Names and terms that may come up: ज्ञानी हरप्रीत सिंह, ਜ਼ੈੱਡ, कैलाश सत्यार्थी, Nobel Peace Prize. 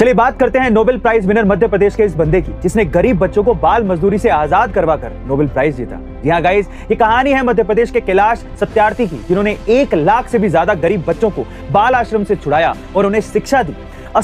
चलिए बात करते हैं Nobel prize winner Madhya Pradesh के इस बंदे की जिसने गरीब बच्चों को बाल मजदूरी से आजाद करवाकर नोबेल प्राइज जीता। जी हाँ गाइस, ये कहानी है मध्य प्रदेश के कैलाश सत्यार्थी की, जिन्होंने 1 लाख से भी ज्यादा गरीब बच्चों को बाल आश्रम से छुड़ाया और उन्हें शिक्षा दी।